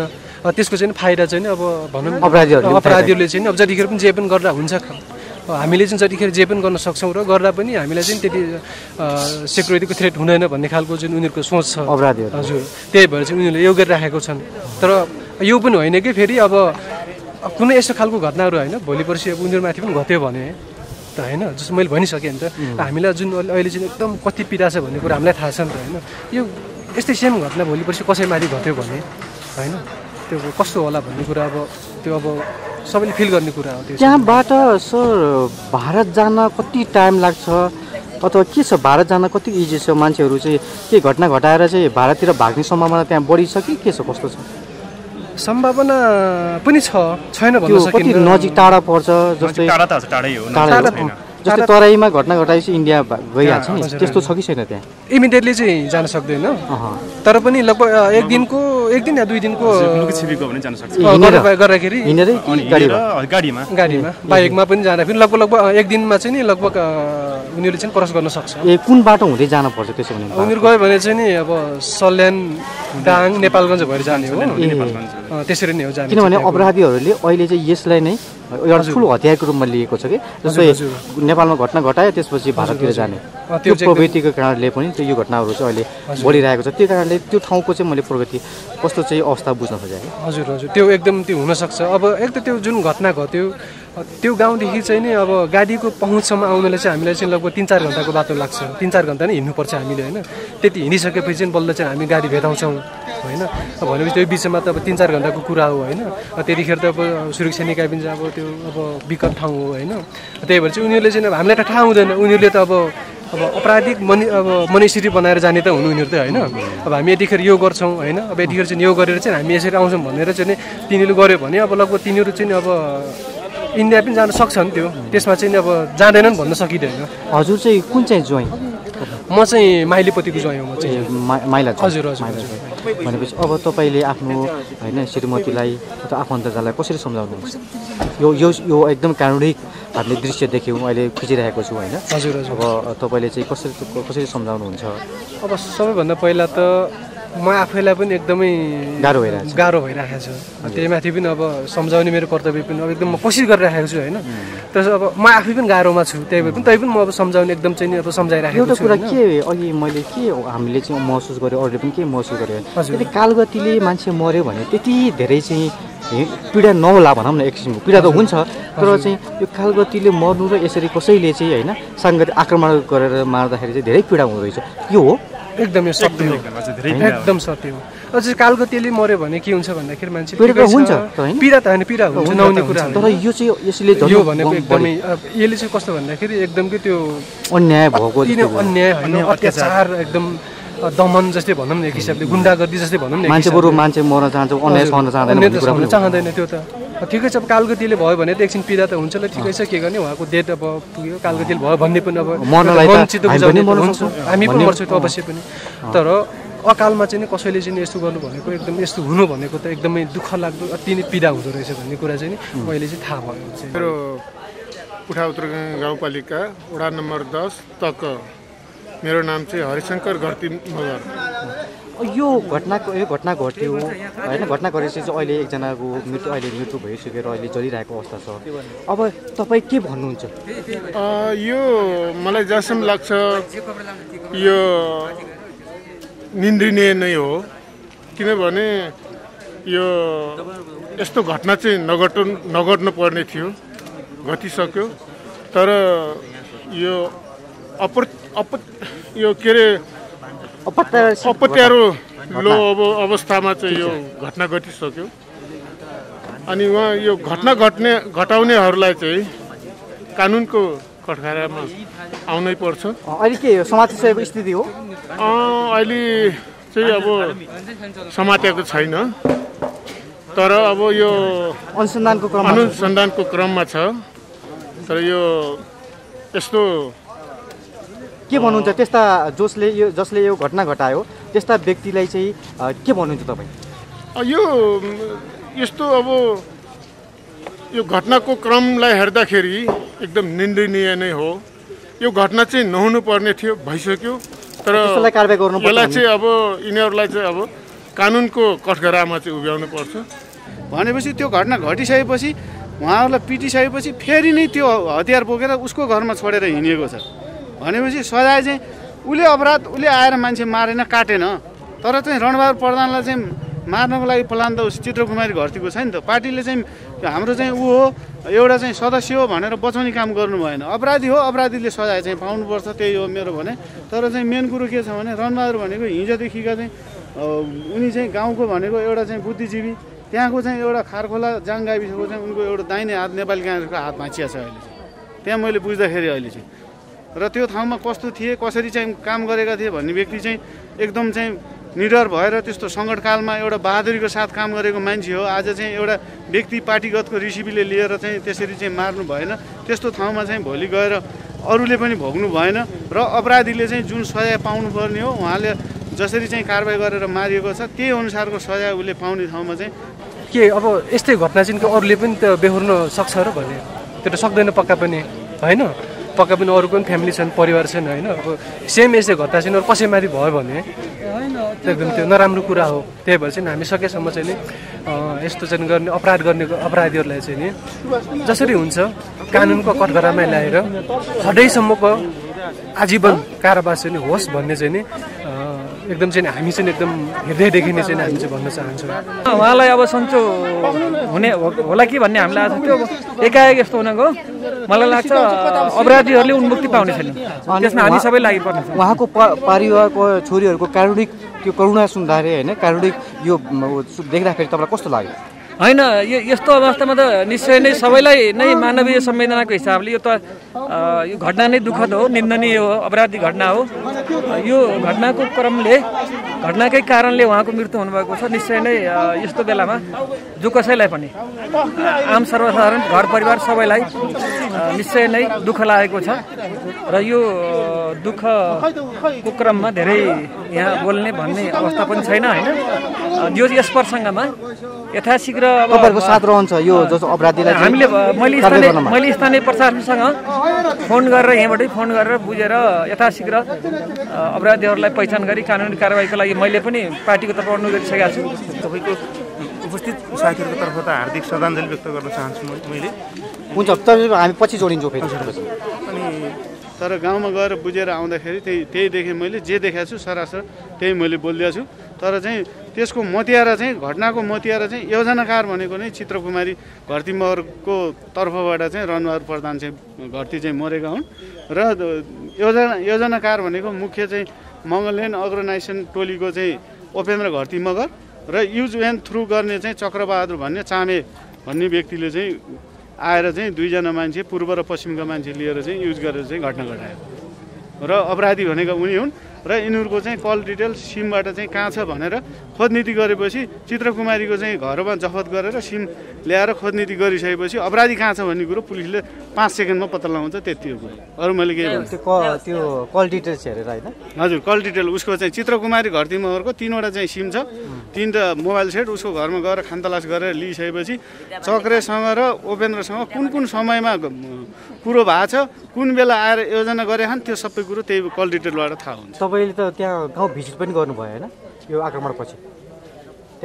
त्यसको चाहिँ फाइदा चाहिँ अब भनौं अपराधीहरुले चाहिँ अब जतिखेर पनि जे पनि गर्दा हुन्छ। हामीले चाहिँ जतिखेर जे पनि गर्न सक्छौं र गर्दा पनि हामीलाई चाहिँ त्यति सेक्युरिटीको थ्रेट हुँदैन भन्ने खालको चाहिँ उनीहरुको सोच छ अपराधीहरु। हजुर, त्यही भएर चाहिँ उनीहरुले यो गरिराखेको छन्। तर यो पनि होइन कि फेरि अब कुनै यस्तो खालको घटनाहरु हैन भोलि पर्सि अब उनीहरुमाथि पनि घट्यो भने त हैन, जस्तो मैले भनिसकेँ नि त हामीलाई जुन अहिले चाहिँ एकदम कति पीडा छ भन्ने कुरा हामीलाई थाहा छ नि त हैन। यो यस्तै सेम घटना भोलि पर्सि कसैमाथि घट्यो भने हैन त्यो कस्तो होला भन्ने कुरा अब त्यो अब सबैले फिल गर्ने कुरा हो। त्यो त्यहाँबाट सर भारत जान कति टाइम लाग्छ अथवा के छ? भारत जान कति इजी छ? मान्छेहरू चाहिँ के घटना घटाएर चाहिँ भारततिर भाग्ने सम्भावना त्यहाँ बढी छ कि के छ, कस्तो छ? सम्भावना पनि छ, छैन भन्न सकिन्न। नजिक टाढा पर्छ जस्तै टाढा त टाढै हो जस्तै तराईमा घटना घटाएपछि इन्डिया गइहाल्छ नि, त्यस्तो छ कि छैन? त्यहाँ इमिडिएटली चाहिँ जान सक्दैन तर पनि लगभग एक दिन या दुई दिनको छिपेको भने जान सक्छ। गर्दाखेरि हिँडेरै गाडीमा बाइकमा पनि जाँदाखेरि लगभग लगभग एक दिनमा चाहिँ नि लगभग उनीहरूले चाहिँ क्रस गर्न सक्छ। ए कुन बाटो हुँदै जान पर्छ त्यसो भने? उनीहरू गयो भने चाहिँ नि अब सल्यान दाङ नेपालगञ्ज भएर जाने हो, नेपालगञ्ज त्यसरी नै हो जाने। किनभने अपराधीहरूले अहिले चाहिँ यसलाई नै एउटा ठुलो हतियारको रूपमा लिएको छ कि जस्तै नेपालमा घटना घटायो त्यसपछि भारततिर जाने त्यो प्रवृत्तिको कारणले पनि त्यो यो घटनाहरू चाहिँ अहिले बढिरहेको छ। त्यो कारणले त्यो ठाउँको चाहिँ मैले प्रगति कस्तो चाहिँ अवस्था बुझ्न खोजेको। हजुर हजुर, त्यो एकदम त्यो हुनसक्छ। अब एक त त्यो जुन घटना घट्यो त्यो गाउँदेखि चाहिँ नि अब गाडीको पहुँचसम्म आउनलाई चाहिँ हामीलाई चाहिँ लगभग 3-4 घन्टाको बाटो लाग्छ। 3-4 घन्टा नै हिँड्नुपर्छ हामीले होइन। त्यति हिँडिसकेपछि चाहिँ बल्ल चाहिँ हामी गाडी भेटाउँछौँ होइन। भनेपछि त्यो बिचमा त अब 3-4 घन्टाको कुरा हो होइन। त्यतिखेर त अब सुरक्षा निकाय पनि अब त्यो अब विकट ठाउँ हो होइन। त्यही भएर चाहिँ उनीहरूले चाहिँ अब हामीलाई त थाहा हुँदैन। उनीहरूले त अब अपराधिक मनिसिरी बनाएर जाने त हुनु उनीहरू त होइन। अब हामी यतिखेर यो गर्छौँ होइन, अब यतिखेर चाहिँ यो गरेर चाहिँ हामी यसरी आउँछौँ भनेर चाहिँ तिनीहरू गऱ्यो भने अब लगभग तिनीहरू चाहिँ अब इन्डिया पनि जान सक्छ नि। त्यो त्यसमा चाहिँ अब जाँदैनन् भन्न सकिँदैन। हजुर चाहिँ कुन चाहिँ ज्वाइँ? म चाहिँ माइलीपतिको ज्वाइँ हो। म चाहिँ माइला। हजुर हजुर। भनेपछि अब तपाईँले आफ्नो होइन श्रीमतीलाई अथवा आफन्तजनलाई कसरी सम्झाउनुहुन्छ? यो एकदम कानुनिक हामीले दृश्य देख्यौँ, अहिले खिचिरहेको छु होइन। हजुर हजुर। अब तपाईँले चाहिँ कसरी सम्झाउनुहुन्छ? अब सबैभन्दा पहिला त म आफैलाई पनि एकदमै गाह्रो भइरहेको छ। त्यही माथि पनि अब सम्झाउने मेरो कर्तव्य पनि अब एकदम म कोसिस गरिरहेको छु होइन। त्यसो अब म आफै पनि गाह्रोमा छु, त्यही भएर पनि तै पनि म अब सम्झाउने एकदम चाहिँ अब सम्झाइरहेको छु। एउटा कुरा के अघि मैले के हामीले चाहिँ महसुस गर्यो, अरूले पनि के महसुस गर्यो, त्यति कालगतिले मान्छे मर्यो भने त्यति धेरै चाहिँ पीडा नहोला भनौँ न। एक किसिमको पीडा त हुन्छ तर चाहिँ यो कालगतिले मर्नु र यसरी कसैले चाहिँ होइन साङ्गतिक आक्रमण गरेर मार्दाखेरि चाहिँ धेरै पीडा हुँदो रहेछ। यो हो एकदम, यो सत्य हो, एकदम सत्य हो। अझै कालगतिले मर्यो भने के हुन्छ भन्दाखेरि मान्छे पीडा त होइन, पीडा हुन्छ नहुने कुरा हो। तर यो चाहिँ यो भनेको एकदमै यसले चाहिँ कस्तो भन्दाखेरि एकदमकै त्यो अन्याय भएको अन्याय होइन, अत्याचार एकदम दमन जस्तै भनौँ न, एक हिसाबले गुण्डागर्दी जस्तै भनौँ न। मान्छे बरु मान्छे मर्न चाहन्छ, अन्याय सहन चाहँदैन। त्यो त ठिकै छ, अब कालगतिले भयो भने त एकछिन पीडा त हुन्छ ल, ठिकै छ के गर्ने। उहाँको डेट अब पुग्यो, कालगतिले भयो भन्ने पनि अब हामी पनि मर्छौँ अवश्य पनि। तर अकालमा चाहिँ कसैले चाहिँ यस्तो गर्नु भनेको एकदम यस्तो हुनु भनेको त एकदमै दुःख लाग्दो, अति नै पीडा हुँदो रहेछ भन्ने कुरा चाहिँ मैले चाहिँ थाहा भयो। मेरो उठा उत्तरगङ्गा गाउँपालिका वडा नम्बर 10 तक, मेरो नाम चाहिँ हरिशङ्कर घरती मगर। यो घटना घट्यो होइन, घटना घटेपछि चाहिँ अहिले एकजनाको मृत्यु भइसकेर अहिले चलिरहेको अवस्था छ। अब तपाईँ के भन्नुहुन्छ? यो मलाई जहाँसम्म लाग्छ यो निन्दनीय नै हो, किनभने यो यस्तो घटना चाहिँ नघट्नु पर्ने थियो, घटिसक्यो। तर यो अपत्यारो लो अब अवस्थामा चाहिँ यो घटना घटिसक्यो। अनि उहाँ यो घटना घटाउनेहरूलाई चाहिँ कानुनको कठघरामा आउनै पर्छ। अहिले के समाज सेवाको स्थिति हो? अहिले चाहिँ अब समातेको छैन तर अब यो अनुसन्धानको क्रममा छ। तर यो यस्तो के भन्नुहुन्छ त्यस्ता जसले यो घटना घटायो त्यस्ता व्यक्तिलाई चाहिँ के भन्नुहुन्छ तपाईँ? यो यस्तो अब यो घटनाको क्रमलाई हेर्दाखेरि एकदम निन्दनीय नै हो। यो घटना चाहिँ नहुनुपर्ने थियो, भइसक्यो। तर यसलाई अब यिनीहरूलाई अब कानूनको कठघरामा उभ्याउनु पर्छ। भनेपछि त्यो घटना घटिसकेपछि उहाँहरूलाई पिटिसकेपछि फेरि नै त्यो हतियार बोकेर उसको घरमा छोडेर हिँडेको छ भनेपछि सजाय चाहिँ उले अपराध उले आएर मान्छे मारेन काटेन, तर चाहिँ रणबहादुर प्रधानलाई चाहिँ मार्नको लागि प्लान त उस चित्रकुमारी घरतीको छ नि त। पार्टीले चाहिँ हाम्रो चाहिँ ऊ हो एउटा चाहिँ सदस्य हो भनेर बचाउने काम गर्नु भएन। अपराधी हो, अपराधीले सजाय चाहिँ पाउनुपर्छ, त्यही हो मेरो भने। तर चाहिँ मेन कुरो के छ भने रणबहादुर भनेको हिजोदेखिका चाहिँ उनी चाहिँ गाउँको भनेको एउटा चाहिँ बुद्धिजीवी, त्यहाँको चाहिँ एउटा खारखोला जाङ गाविसको चाहिँ उनको एउटा दाहिने हात नेपाली काङ्ग्रेसको हात भाँचिया छ अहिले चाहिँ। त्यहाँ मैले बुझ्दाखेरि अहिले चाहिँ र त्यो ठाउँमा कस्तो थिए, कसरी चाहिँ काम गरेका थिए भन्ने व्यक्ति चाहिँ एकदम चाहिँ निडर भएर त्यस्तो सङ्कटकालमा एउटा बहादुरीको साथ काम गरेको मान्छे हो। आज चाहिँ एउटा व्यक्ति पार्टीगतको रेसिपीले लिएर चाहिँ त्यसरी चाहिँ मार्नु भएन। त्यस्तो ठाउँमा चाहिँ भोलि गएर अरूले पनि भोग्नु भएन र अपराधीले चाहिँ जुन सजाय पाउनुपर्ने हो उहाँले जसरी चाहिँ कारवाही गरेर मारिएको छ त्यही अनुसारको सजाय उसले पाउने ठाउँमा चाहिँ के अब यस्तै घटना चाहिँ अरूले पनि त बेहोर्न सक्छ र भने त्यो त सक्दैन पक्का पनि होइन, पक्का पनि अरूको पनि फ्यामिली छन्, परिवार छन् होइन। अब सेम यस्तै घटना चाहिँ अरू कसैमाथि भयो भने एकदम त्यो नराम्रो कुरा हो। त्यही भएर चाहिँ हामी सकेसम्म चाहिँ नि यस्तो चाहिँ गर्ने अपराध गर्ने अपराधीहरूलाई चाहिँ नि जसरी हुन्छ कानुनको कठघरामा ल्याएर सधैँसम्मको आजीवन कारावास चाहिँ होस् भन्ने चाहिँ नि एकदम चाहिँ हामी चाहिँ एकदम हृदयदेखि नै चाहिँ हामी चाहिँ भन्न चाहन्छौँ। उहाँलाई अब सन्चो हुने होला कि भन्ने हामीलाई आशा थियो। एकाएक यस्तो हुन गयो, मलाई लाग्छ अपराधीहरूले उन्मुक्ति पाउने छैन, त्यसमा हामी सबै लागि पर्ने। उहाँको परिवारको छोरीहरूको कारुणिक त्यो करुणा सुन्दाखेरि होइन कारुणिक यो देख्दाखेरि तपाईँलाई कस्तो लाग्यो? होइन यस्तो अवस्थामा त निश्चय नै सबैलाई नै मानवीय संवेदनाको हिसाबले यो त यो घटना नै दुःखद हो, निन्दनीय हो, अपराधी घटना हो। यो घटनाको क्रमले घटनाकै कारणले उहाँको मृत्यु हुनुभएको छ। निश्चय नै यस्तो बेलामा जो कसैलाई पनि आम सर्वसाधारण घर परिवार सबैलाई निश्चय नै दुःख लागेको छ र यो दुःखको क्रममा धेरै यहाँ बोल्ने भन्ने अवस्था पनि छैन होइन। यो यस प्रसङ्गमा यथाशीघ्र तपाईँहरूको साथ रहन्छ यो जस्तो अपराधीलाई हामीले मैले स्थानीय प्रशासनसँग फोन गरेर यहाँबाटै फोन गरेर बुझेर यथाशीघ्र अपराधीहरूलाई पहिचान गरी कानुनी कारवाहीको लागि मैले पनि पार्टीको तर्फबाट अनुरोध गरिसकेको छु। तपाईँको उपस्थित साथीहरूको तर्फबाट हार्दिक श्रद्धाञ्जली व्यक्त गर्न चाहन्छु मैले। हुन्छ, हामी पछि जोडिन्छौँ अनि तर गाउँमा गएर बुझेर आउँदाखेरि त्यही देखेँ मैले, जे देखाएको छु सरासर त्यही मैले बोलिदिएको छु। तर चाहिँ त्यसको मतियारा चाहिँ घटनाको मतियारा चाहिँ योजनाकार भनेको नै चित्रकुमारी घरती मगरको तर्फबाट चाहिँ रणबहादुर प्रधान चाहिँ घरती चाहिँ मरेका हुन् र योजनाकार भनेको मुख्य चाहिँ मङ्गलयन अर्गनाइजेसन टोलीको चाहिँ उपेन्द्र घरती मगर र युज एन्ड थ्रु गर्ने चाहिँ चक्रबहादुर भन्ने चामे भन्ने व्यक्तिले चाहिँ आएर चाहिँ दुईजना मान्छे पूर्व र पश्चिमका मान्छे लिएर चाहिँ युज गरेर चाहिँ घटना घटायो र अपराधी भनेको उनी हुन् र यिनीहरूको चाहिँ कल डिटेल सिमबाट चाहिँ कहाँ छ भनेर खोजनीति गरेपछि चित्रकुमारीको चाहिँ घरमा जफत गरेर सिम ल्याएर खोजनीति गरिसकेपछि अपराधी कहाँ छ भन्ने कुरो पुलिसले 5 सेकेन्डमा पत्ता लगाउँछ। त्यति हो कुरा, अरू मैले के त्यो कल डिटेल्स हेरेर होइन। हजुर, कल डिटेल उसको चाहिँ चित्रकुमारी घरती मगरको 3वटा चाहिँ सिम छ, 3टा मोबाइल सेट उसको घरमा गएर खानतलास गरेर लिइसकेपछि चक्रेसँग र उपेन्द्रसँग कुन समयमा कुरो भएको छ, कुन बेला आएर योजना गरे खान् त्यो सबै कुरो त्यही कल डिटेलबाट थाहा हुन्छ। तपाईँले त त्यहाँ गाउँ भिजिट पनि गर्नुभयो होइन यो आक्रमणपछि?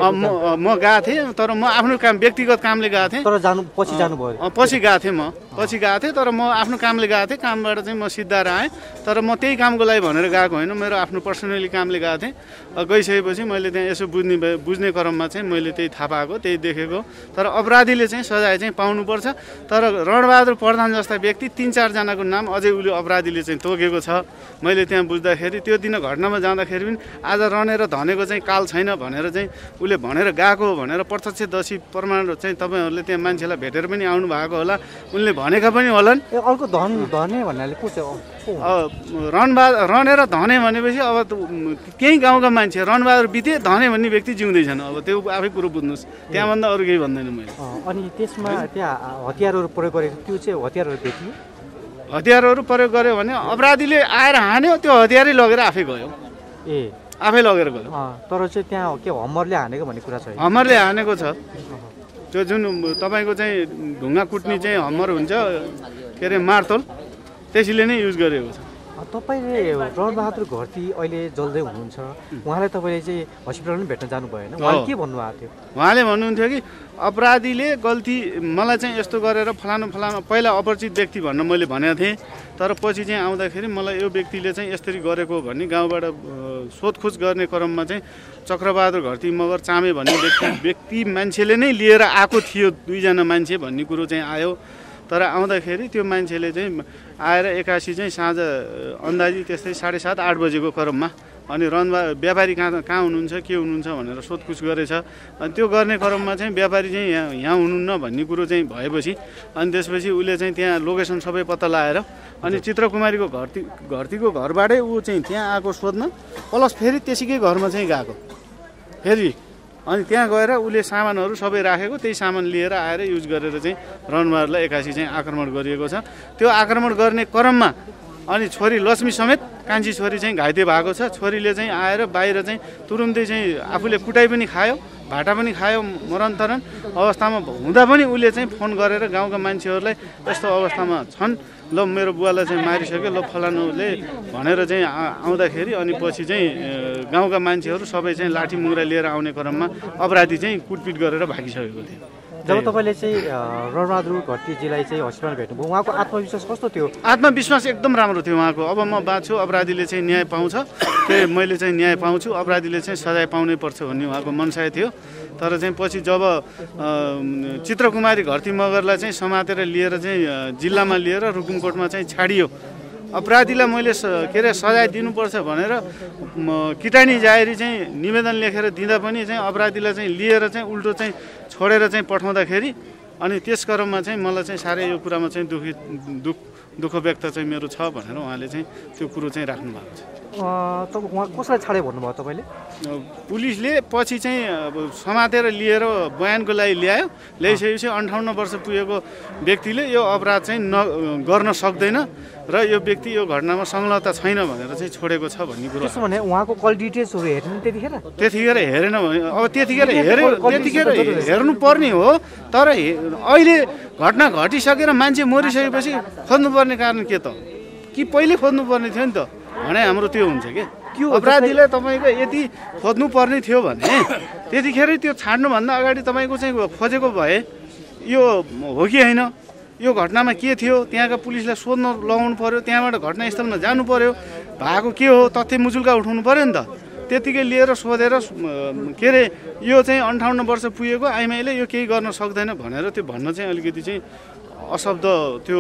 म गएको थिएँ तर म आफ्नो काम व्यक्तिगत कामले गएको थिएँ। तर पछि गएको थिएँ तर म आफ्नो कामले गएको थिएँ, कामबाट चाहिँ म सिद्धाएर आएँ। तर म त्यही कामको लागि भनेर गएको होइन, मेरो आफ्नो पर्सनली कामले गएको थिएँ। गइसकेपछि मैले त्यहाँ यसो बुझ्ने क्रममा चाहिँ मैले त्यही थाहा पाएको, त्यही देखेको। तर अपराधीले चाहिँ सजाय चाहिँ पाउनुपर्छ। तर रणबहादुर प्रधान जस्ता व्यक्ति 3-4जनाको नाम अझै उसले अपराधीले चाहिँ तोकेको छ। मैले त्यहाँ बुझ्दाखेरि त्यो दिन घटनामा जाँदाखेरि पनि आज रणेर धनेको चाहिँ काल छैन भनेर चाहिँ उसले भनेर गएको हो भनेर प्रत्यक्षदर्शी प्रमाण चाहिँ तपाईँहरूले त्यहाँ मान्छेलाई भेटेर पनि आउनु भएको होला, उनले भनेका पनि होलान्। अर्को धने भन्नाले को चाहिँ रणबहादुर रणेर धने भनेपछि अब केही गाउँका मान्छे रणबहादुर बिते धने भन्ने व्यक्ति जिउँदैछन्। अब त्यो आफै कुरो बुझ्नुहोस्, त्यहाँभन्दा अरू केही भन्दैन मैले। अनि त्यसमा त्यहाँ हतियारहरू प्रयोग गरेको त्यो चाहिँ हतियारहरू भेटियो, हतियारहरू प्रयोग गर्यो भने अपराधीले आएर हान्यो त्यो हतियारै लगेर आफै गयो, आफै लगेर गयो। तर चाहिँ त्यहाँ के हमरले हानेको भन्ने कुरा छ? हमरले हानेको छ। त्यो जुन तपाईँको चाहिँ ढुङ्गा कुट्ने चाहिँ हमर हुन्छ के अरे मार्तोल त्यसैले नै युज गरेको छ। तपाईले रण बहादुर घरती अहिले जल्दै हुनुहुन्छ उहाँलाई तपाईले चाहिँ हस्पिटलमा भेट्न जानु भएन उहाँले के भन्नु भएको थियो? उहाँले भन्नुहुन्थ्यो कि अपराधीले गल्ती मलाई चाहिँ यस्तो गरेर फलानु पहिला अपरिचित व्यक्ति भन्न मैले भनेको थिएँ तर पछि चाहिँ आउँदाखेरि मलाई यो व्यक्तिले चाहिँ यसरी गरेको भन्ने गाउँबाट सोधखोज गर्ने क्रममा चाहिँ चक्रबहादुर घरती मगर चामे भन्ने व्यक्ति मान्छेले नै लिएर आएको थियो दुईजना मान्छे भन्ने कुरो चाहिँ आयो तर आउँदाखेरि त्यो मान्छेले चाहिँ आएर 81 चाहिँ साँझ अन्दाजी त्यस्तै 7:30-8 बजेको क्रममा अनि रनबा व्यापारी कहाँ हुनुहुन्छ के हुनुहुन्छ भनेर सोधखोज गरेछ अनि त्यो गर्ने क्रममा चाहिँ व्यापारी चाहिँ यहाँ हुनुहुन्न भन्ने कुरो चाहिँ भएपछि अनि त्यसपछि उले चाहिँ त्यहाँ लोकेसन सबै पत्ता लगाएर अनि चित्रकुमारीको घरतीको घरबाटै ऊ चाहिँ त्यहाँ आएको सोध्न प्लस फेरि त्यसैकै घरमा चाहिँ गएको फेरि अनि त्यहाँ गएर उले सामानहरु सबै राखेको त्यही सामान लिएर आएर युज गरेर चाहिँ रणबहादुरलाई 81 चाहिँ आक्रमण गरिएको छ। त्यो आक्रमण गर्ने क्रममा अनि छोरी लक्ष्मी समेत कान्छी छोरी चाहिँ घाइते भएको छ। छोरीले चाहिँ आएर बाहिर चाहिँ तुरुन्तै चाहिँ आफूले कुटाइ पनि खायो भाटा पनि खायो मरणतरण अवस्थामा हुँदा पनि उले चाहिँ फोन गरेर गाउँका मान्छेहरुलाई यस्तो अवस्थामा छन् ल मेरो बुवालाई चाहिँ मारिसक्यो ल फलानुले भनेर चाहिँ आउँदाखेरि अनि पछि चाहिँ गाउँका मान्छेहरु सबै चाहिँ लाठी मुङ्ग्रा लिएर आउने क्रममा अपराधी चाहिँ कुटपिट गरेर भागिसकेको थियो। जब तपाईले चाहिँ रणबहादुर घरतीजीलाई चाहिँ हस्पिटल भेट्नुभयो उहाँको आत्मविश्वास कस्तो थियो? आत्मविश्वास एकदम राम्रो थियो उहाँको। अब म बाँच्छु अपराधीले चाहिँ न्याय पाउँछ त्यही मैले चाहिँ न्याय पाउँछु अपराधीले चाहिँ सजाय पाउनै पर्छ भन्ने उहाँको मनसाय थियो। तर चाहिँ पछि जब चित्रकुमारी घरती मगरलाई चाहिँ समातेर लिएर चाहिँ जिल्लामा लिएर रुकुमकोटमा चाहिँ छाडियो अपराधीलाई मैले के अरे सजाय दिनुपर्छ भनेर किटानी जाहेरी चाहिँ निवेदन लेखेर दिँदा पनि चाहिँ अपराधीलाई चाहिँ लिएर चाहिँ उल्टो चाहिँ छोडेर चाहिँ पठाउँदाखेरि अनि त्यस क्रममा चाहिँ मलाई चाहिँ साह्रै यो कुरामा चाहिँ दुःख व्यक्त चाहिँ मेरो छ भनेर उहाँले चाहिँ त्यो कुरो चाहिँ राख्नु भएको छ। तब उहाँ कसलाई छाड्यो भन्नुभयो तपाईँले? पुलिसले पछि चाहिँ समातेर लिएर बयानको लागि ल्यायो ल्याइसकेपछि 58 वर्ष पुगेको व्यक्तिले यो अपराध चाहिँ गर्न सक्दैन र यो व्यक्ति यो घटनामा संलग्नता छैन भनेर चाहिँ छोडेको छ भन्ने कुरो। त्यसो भने उहाँको कल डिटेल्सहरु हेर्नु त्यतिखेर हेरेन भने अब त्यतिखेर हेर्नु पर्ने हो तर अहिले घटना घटिसकेर मान्छे मरिसकेपछि खोज्नुपर्ने कारण के त कि पहिले खोज्नुपर्ने थियो नि त भने हाम्रो त्यो हुन्छ के त्यो अपराधीलाई तपाईँको यदि खोज्नुपर्ने थियो भने त्यतिखेरै त्यो छाड्नुभन्दा अगाडि तपाईँको चाहिँ खोजेको भए यो हो कि होइन यो घटनामा के थियो त्यहाँका पुलिसलाई सोध्न लगाउनु पर्यो त्यहाँबाट घटनास्थलमा जानु पर्यो भएको के हो तथ्य मुजुल्का उठाउनु पर्यो नि त त्यतिकै लिएर सोधेर के अरे यो चाहिँ 58 वर्ष पुगेको आइमाईले यो केही गर्न सक्दैन भनेर त्यो भन्न चाहिँ अलिकति चाहिँ अशब्द त्यो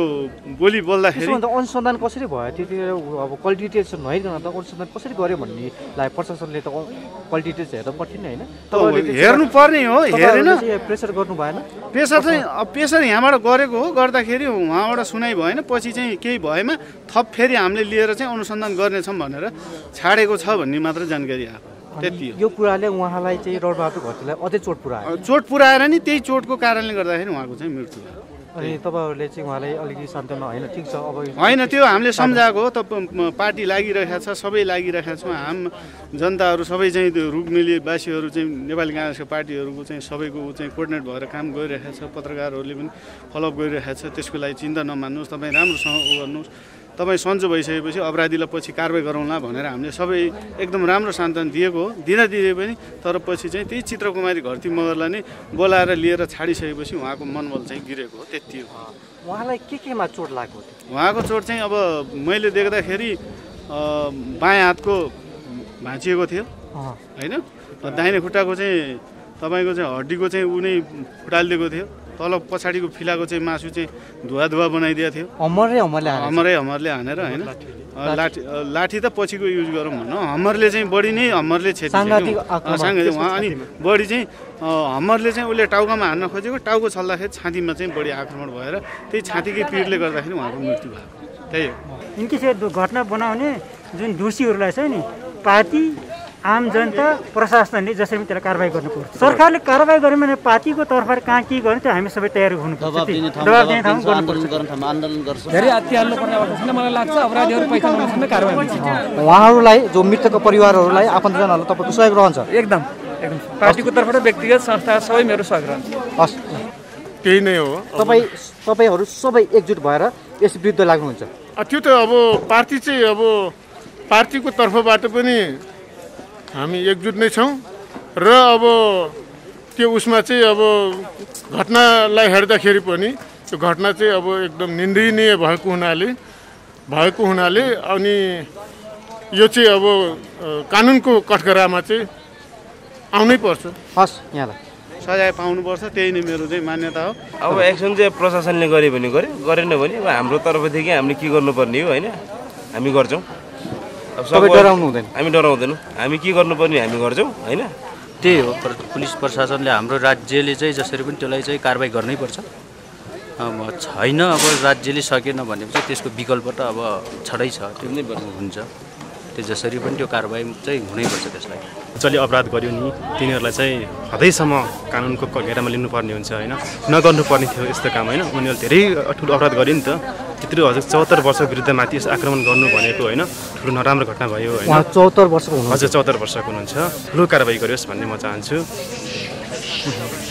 बोली बोल्दाखेरि अनुसन्धान कसरी भयो त्यतिखेर? अब क्वालिटेसन भइकन त अनुसन्धान कसरी गर्यो भन्नेलाई प्रशासनले त क्वालिटेसन हेर्नु पर्थ्यो नि होइन तपाईँले हेर्नुपर्ने हो हेरेन प्रेसर गर्नु भएन प्रेसर चाहिँ अब प्रेसर यहाँबाट गरेको हो गर्दाखेरि उहाँबाट सुनाइ भएन पछि चाहिँ केही भएमा थप फेरि हामीले लिएर चाहिँ अनुसन्धान गर्नेछौँ भनेर छाडेको छ भन्ने मात्र जानकारी आएको। यो कुराले उहाँलाई चाहिँ रणबहादुर घरतीलाई अझै चोट पुऱ्याएर नि त्यही चोटको कारणले गर्दाखेरि उहाँको चाहिँ मृत्यु भयो। अनि तपाईहरुले चाहिँ उहाँलाई अलिकति सान्त्वना हैन ठीक छ अब हैन त्यो हामीले सम्झाएको हो त पार्टी लागिरहेको छ सबै लागिरहेको छ हामी जनताहरु सबै चाहिँ रुकुमबासीहरु चाहिँ नेपाली कांग्रेसको पार्टीहरुको चाहिँ सबैको चाहिँ कोर्डिनेट भएर काम गरिरहेको छ पत्रकारहरुले पनि फलोअप गरिरहेको छ त्यसको लागि चिन्ता नमान्नुस् तपाई राम्रोसँग उ गर्नुस् तपाई सन्चो भइसकेपछि अपराधीलाई पछि कारबाही गरौँला भनेर हामीले सबै एकदम राम्रो सान्त्वना दिएको हो दिँदै पनि तर पछि चाहिँ त्यही चित्रकुमारी घरती मगरलाई नै बोलाएर लिएर छाडिसकेपछि उहाँको मनबल चाहिँ गिरेको हो। त्यो उहाँलाई के केमा चोट लाग्यो? उहाँको चोट चाहिँ अब मैले देख्दाखेरि बायाँ हातको भाँचिएको थियो हैन दाहिने खुट्टाको चाहिँ तपाईको चाहिँ हड्डीको चाहिँ उ नै फुटालिदिएको थियो तल पछाडिको फिलाको चाहिँ मासु चाहिँ धुवा बनाइदिएको थियो हमरले हानेर हैन लाठी त पछिको युज गरौँ भन्न हमरले चाहिँ बडी नै हमरले छेड्यो साङ्गातिक अनि बडी चाहिँ हमरले चाहिँ उले टाउकामा हान्न खोजेको टाउको छल्दाखेरि छातीमा चाहिँ बडी आक्रमण भएर त्यही छातीकै पिडले गर्दाखेरि उहाँको मृत्यु भयो। त्यही हो इन्किस घटना बनाउने जुन दोषीहरुलाई चाहिँ नि पार्टी आम जनता प्रशासनले जसरी पनि त्यसलाई कारबाही गर्नुपर्छ। सरकारले कारबाही गर्यो भने पार्टीको तर्फबाट कहाँ के गर्नु त्यो हामी सबै तयारी हुनुपर्छ दबाब दिने ठाउँ गर्नुपर्छ आन्दोलन गर्छ धेरै हत्याल्नु पर्ने अवस्था छैन मलाई लाग्छ अपराधीहरु पहिचानसम्म कारबाही हुन्छ। उहाँहरुलाई जो मृतकको परिवारहरुलाई आफन्तजनहरु तपाईको सहयोग रहन्छ एकदम एकदम पार्टीको तर्फबाट व्यक्तिगत संस्था सबै मेरो सहयोग रहन्छ। हस् त्यही नै हो तपाईहरु सबै एकजुट भएर यस विरुद्ध लाग्नुहुन्छ। त्यो तो अब पार्टी चाहिँ अब पार्टीको तर्फबाट पनि हामी एकजुट नै छौं र अब त्यो उसमा चाहिँ अब घटनालाई हेर्दाखेरि पनि त्यो घटना चाहिँ अब एकदम निन्दनीय भएको हुनाले अनि यो चाहिँ अब कानुनको कठघरामा चाहिँ आउनै पर्छ। हस् यहाँलाई सजाय पाउनु पर्छ, त्यही नै मेरो चाहिँ मान्यता हो। अब एक्सन चाहिँ प्रशासनले गरे भने गर्यो, गरेन भने अब हाम्रो तर्फदेखि हामीले के गर्नुपर्ने हो हैन, हामी गर्छौं। अब सबै डराउनु हुँदैन, हामी डराउँदैनौँ, हामी के गर्नुपर्ने हामी गर्छौं हैन। त्यही हो पुलिस प्रशासनले हाम्रो राज्यले चाहिँ जसरी पनि त्यसलाई चाहिँ कारबाही गर्नै पर्छ। छैन अब राज्यले सकेन भनेपछि त्यसको विकल्प त अब छडै छ, त्यो नै हुन्छ। त्यो जसरी पनि त्यो कारबाही चाहिँ हुनैपर्छ। त्यसलाई जसले अपराध गर्यो नि तिनीहरूलाई चाहिँ हदैसम्म कानुनको कठघरामा लिनुपर्ने हुन्छ होइन, नगर्नुपर्ने थियो यस्तो काम होइन। उनीहरूले धेरै ठुलो अपराध गर्यो नि त, त्यत्रो हजुर 74 वर्ष विरुद्धमाथि यस आक्रमण गर्नु भनेको होइन ठुलो नराम्रो घटना भयो होइन। 74 वर्षको हुनुहुन्छ, हजुर 74 वर्षको हुनुहुन्छ, ठुलो कारबाही गरियोस् भन्ने म चाहन्छु।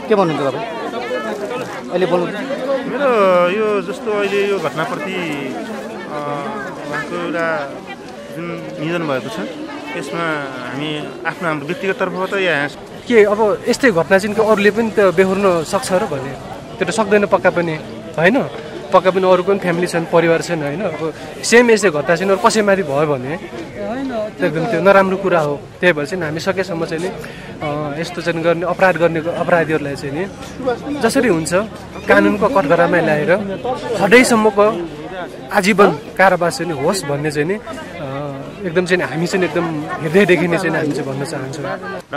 के भन्नुहुन्छ तपाईँ अहिले बोल्नु? मेरो यो जस्तो अहिले यो घटनाप्रति उहाँको एउटा जुन निधन भएको छ यसमा हामी आफ्नो हाम्रो व्यक्तिगत तर्फबाट यहाँ के अब यस्तै घटना चाहिँ कि अरूले पनि त बेहोर्न सक्छ र भने त्यो त सक्दैन पक्का पनि होइन, पक्का पनि अरूको पनि फ्यामिली छन्, परिवार छन् होइन। अब सेम यस्तै घटना चाहिँ अरू कसैमाथि भयो भने एकदम त्यो नराम्रो कुरा हो। त्यही भएर चाहिँ हामी सकेसम्म चाहिँ नि यस्तो चाहिँ गर्ने अपराधीहरूलाई चाहिँ नि जसरी हुन्छ कानुनको कठघरामा ल्याएर सधैँसम्मको आजीवन कारावास चाहिँ होस् भन्ने चाहिँ नि एकदम चाहिँ हामी चाहिँ एकदम हृदयदेखि नै चाहिँ हामी चाहिँ भन्न चाहन्छौँ। र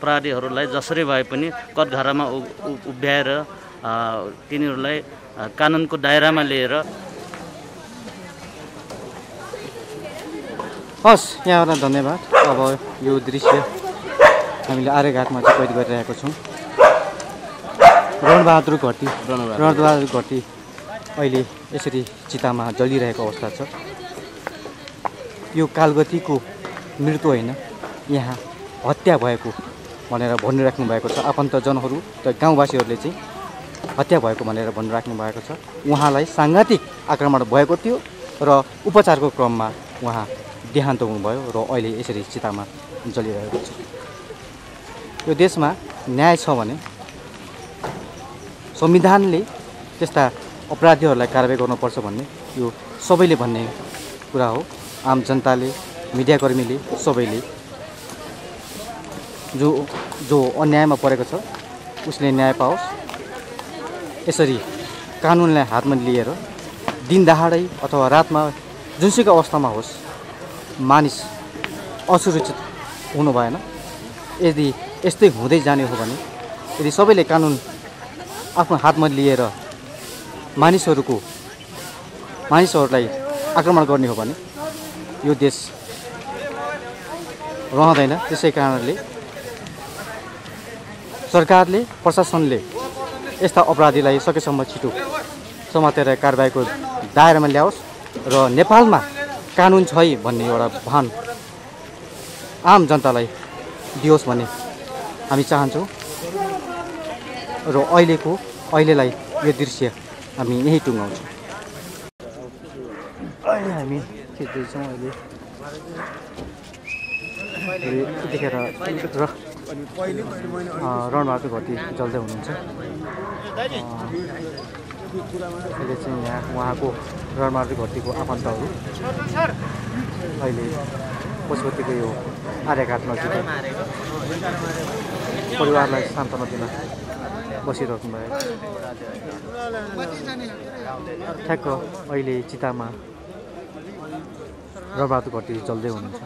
अपराधीहरूलाई जसरी भए पनि कठघरामा उभ्याएर तिनीहरूलाई कानुनको दायरामा लिएर। हस् यहाँहरूलाई धन्यवाद। अब यो दृश्य हामीले आर्यघाटमा चाहिँ कैद गरिरहेको छौँ। रणबहादुर घटी अहिले यसरी चितामा जलिरहेको अवस्था छ। यो कालगतिको मृत्यु होइन, यहाँ हत्या भएको भनेर भनिराख्नु भएको छ। आफन्तजनहरू र गाउँवासीहरूले चाहिँ हत्या भएको भनेर भनिराख्नु भएको छ। उहाँलाई साङ्घातिक आक्रमण भएको थियो र उपचारको क्रममा उहाँ देहान्त हुनुभयो र अहिले यसरी चितामा जलिरहेको छ। यो देशमा न्याय छ भने संविधानले त्यस्ता अपराधीहरूलाई कारबाही गर्नुपर्छ भन्ने यो सबैले भन्ने कुरा हो। आम जनताले, मिडियाकर्मीले, सबैले जो अन्यायमा परेको छ उसले न्याय पाओस्। यसरी कानुनलाई हातमा लिएर दिनदहाडै अथवा रातमा जुनसुकै अवस्थामा होस् मानिस असुरक्षित हुनु भएन। यदि यस्तै हुँदै जाने हो भने यदि सबैले कानुन आफ्नो हातमा लिएर मानिसहरूलाई आक्रमण गर्ने हो भने यो देश रहँदैन। त्यसै कारणले सरकारले, प्रशासनले यस्ता अपराधीलाई सकेसम्म छिटो समातेर कारबाहीको दायरामा ल्याओस् र नेपालमा कानुन छ है भन्ने एउटा भान आम जनतालाई दियोस् भन्ने हामी चाहन्छौँ। र अहिलेलाई यो दृश्य हामी यहीँ टुङ्गाउँछौँ। अहिले हामी यतिखेर रणबहादुर घटी जल्दै हुनुहुन्छ। अहिले चाहिँ यहाँ उहाँको रणबहादुर घटीको आफन्तहरू अहिले पशुपतिको यो आर्यघाटमा परिवारलाई सान्त्वना दिन बसिरहनु भएको ठ्याक्क अहिले चितामा रणबहादुर घटी जल्दै हुनुहुन्छ।